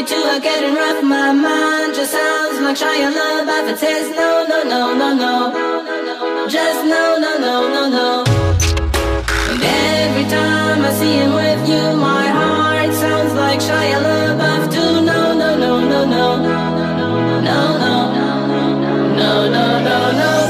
way too, I couldn't wrap my mind. Just sounds like Shia LaBeouf. It says no, no, no, no, no. Just no, no, no, no, no. And every time I see him with you, my heart sounds like Shia LaBeouf too. No, no, no, no, no, no, no, no, no, no, no, no.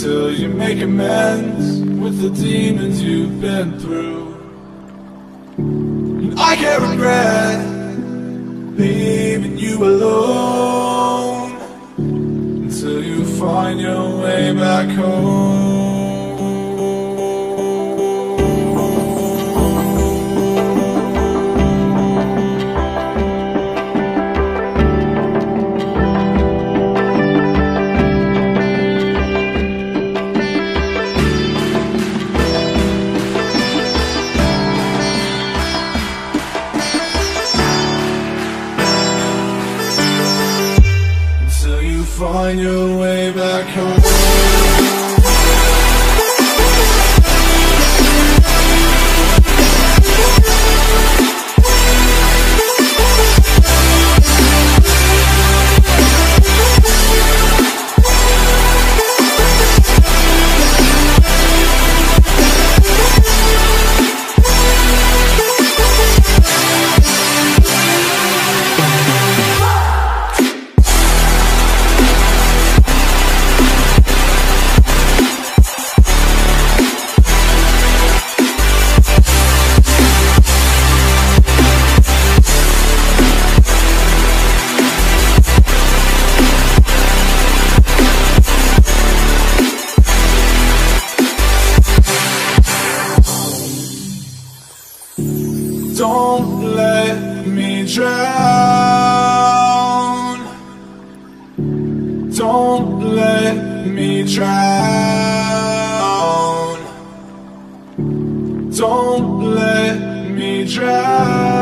Till you make amends with the demons you've been through. And I can't regret leaving you alone until you find your way back home. Find your way back home. Don't let me drown. Don't let me drown. Don't let me drown.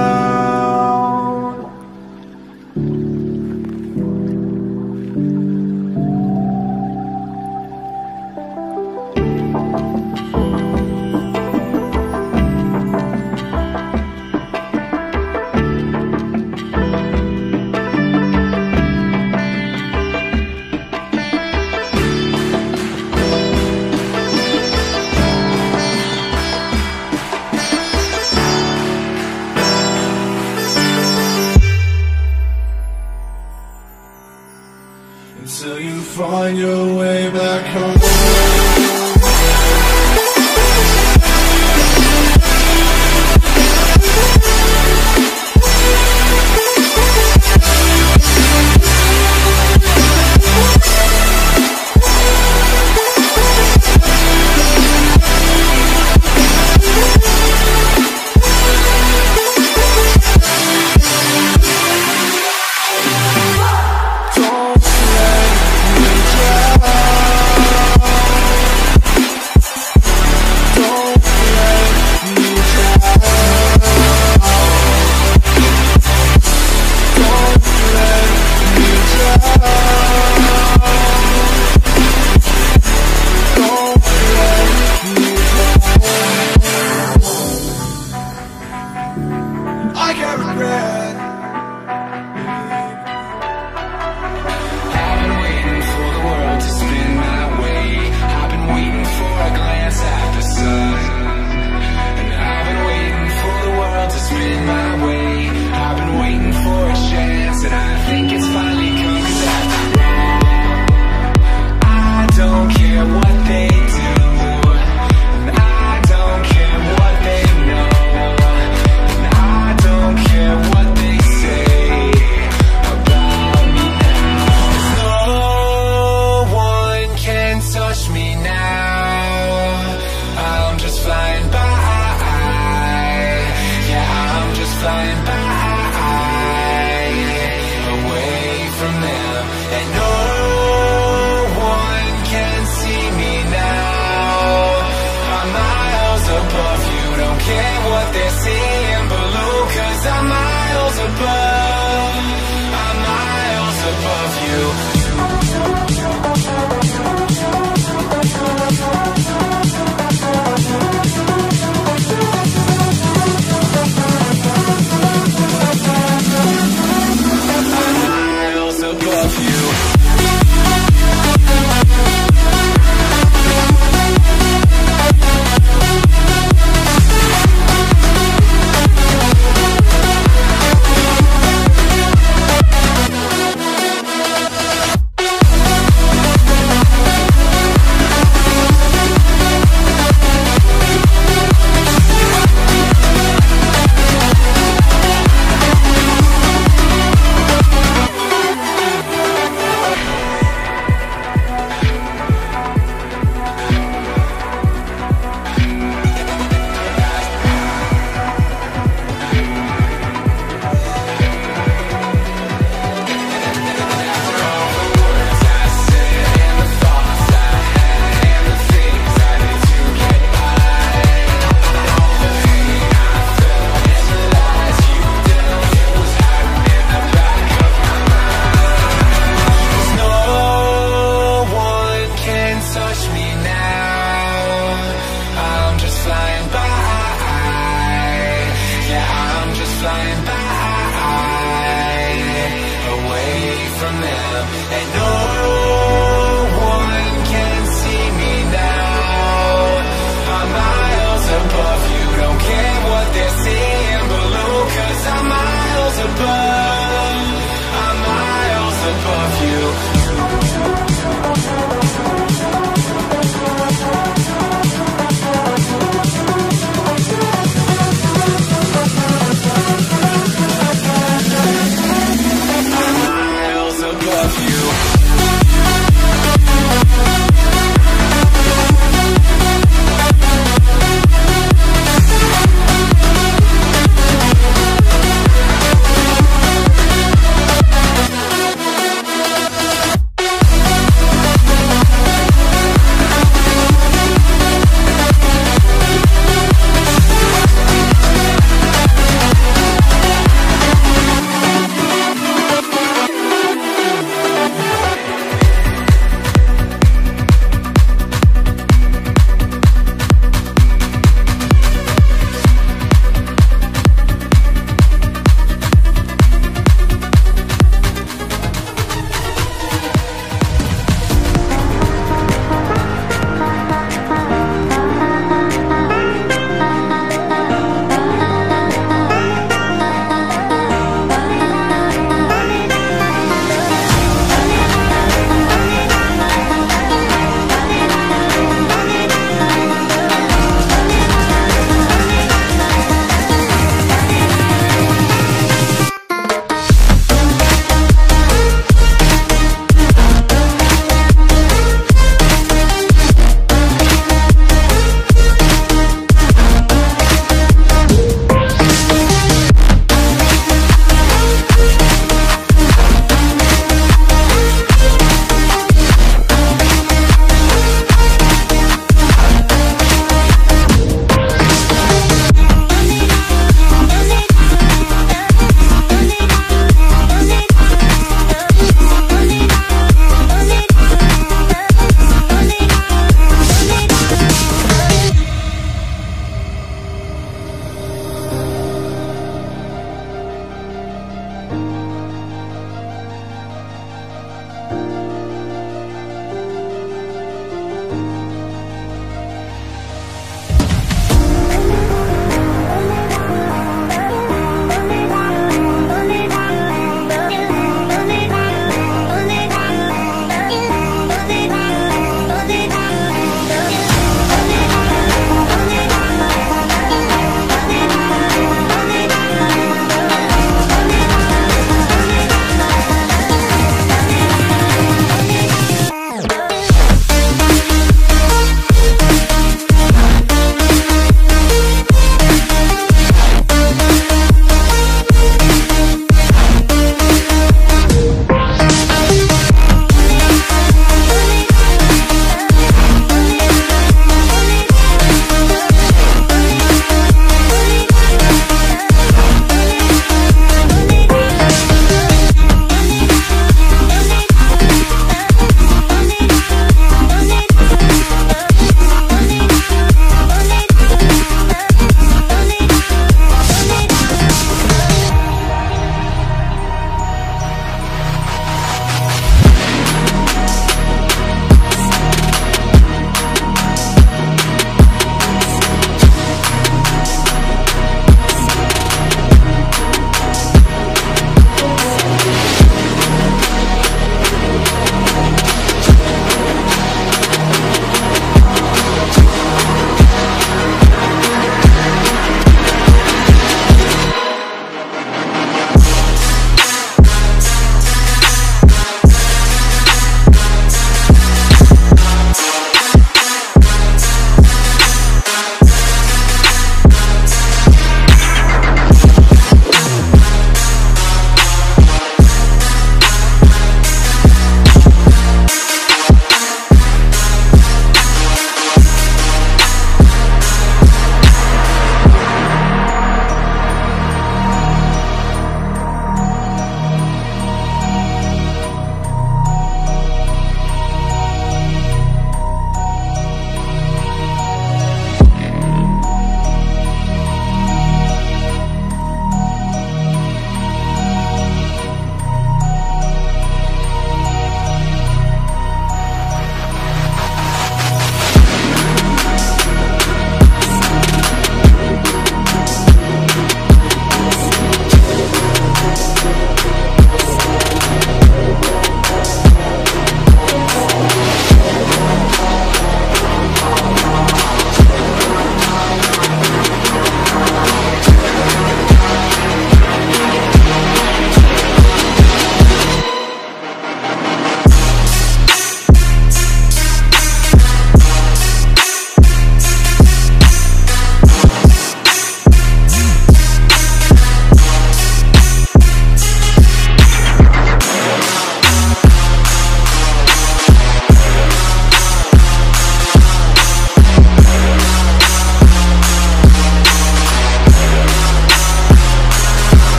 Until you find your way back home.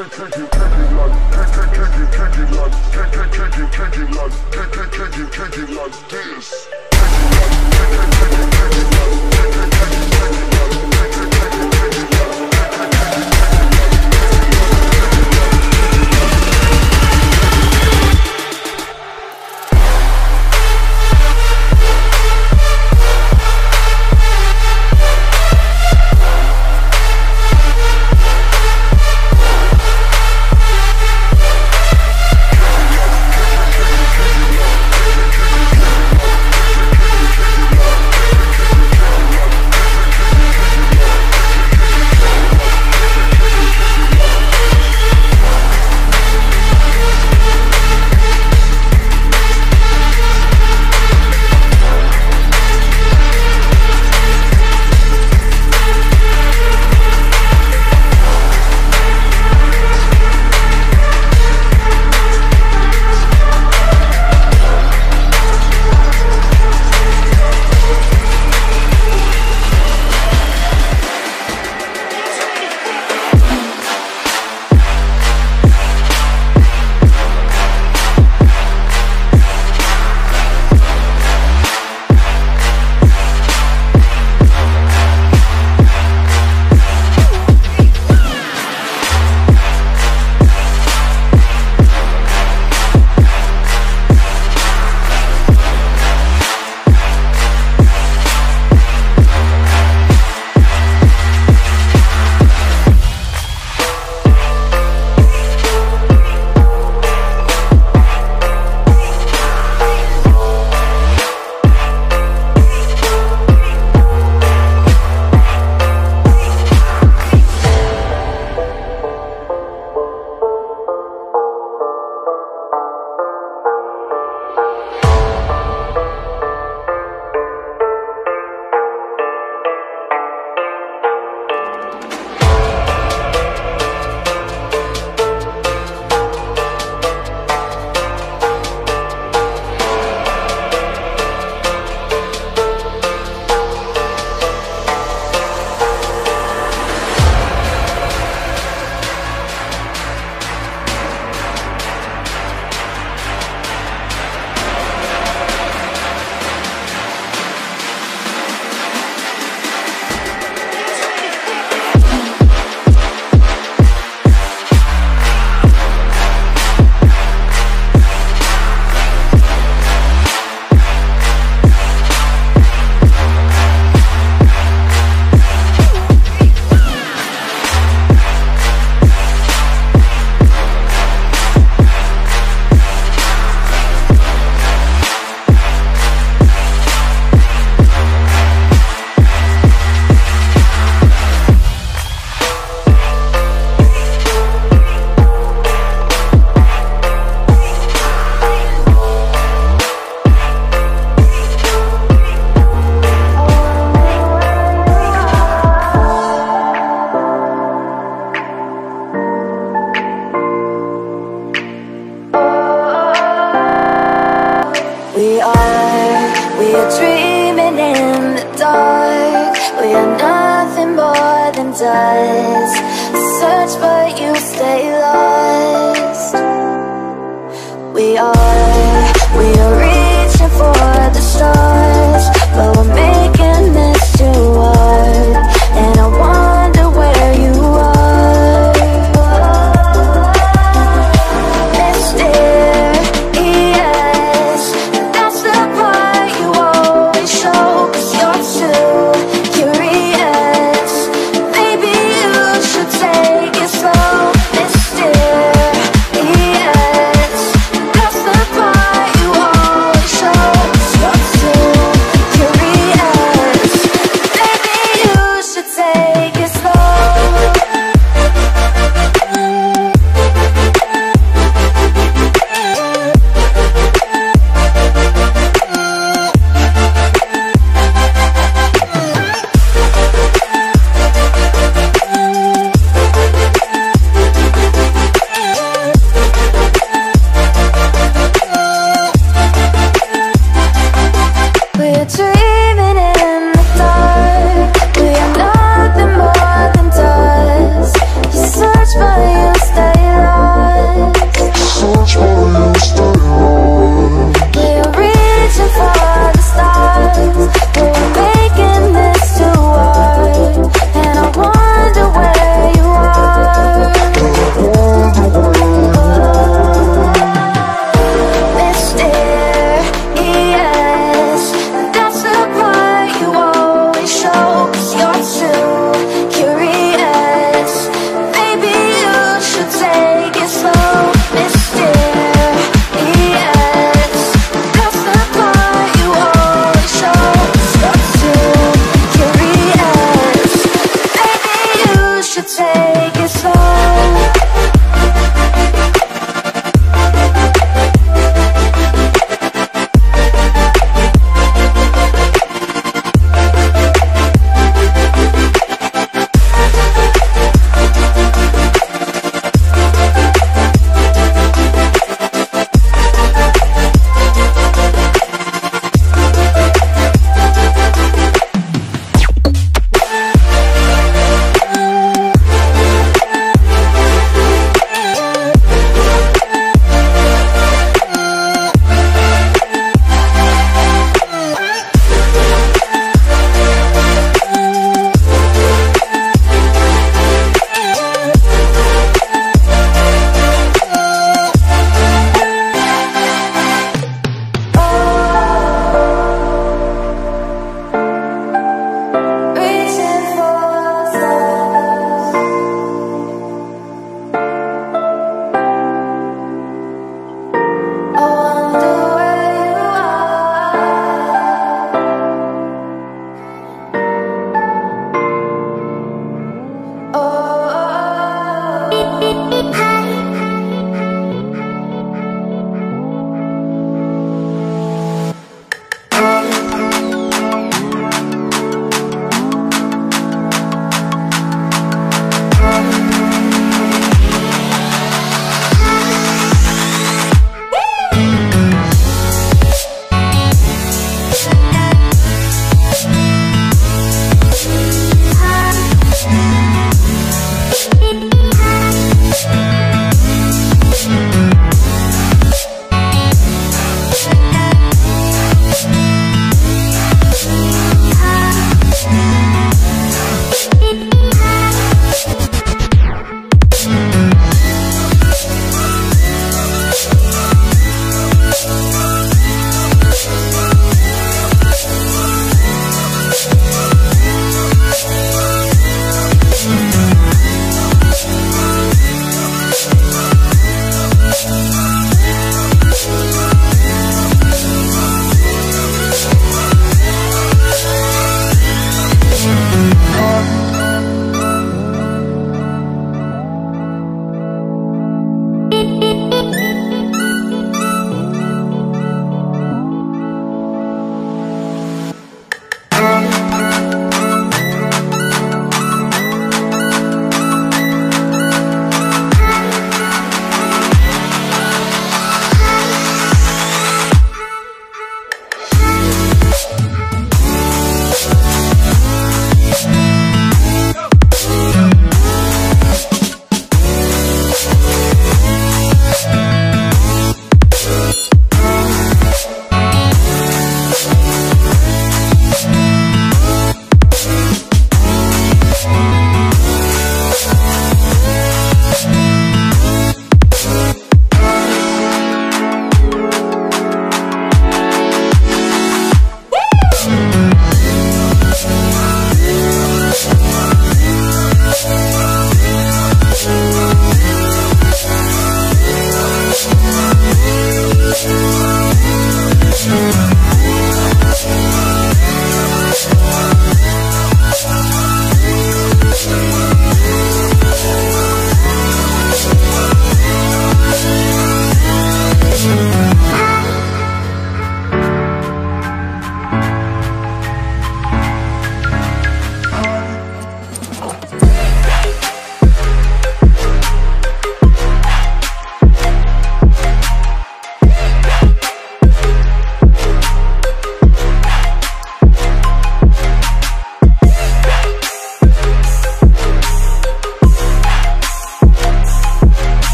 Stay.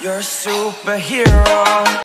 You're a superhero.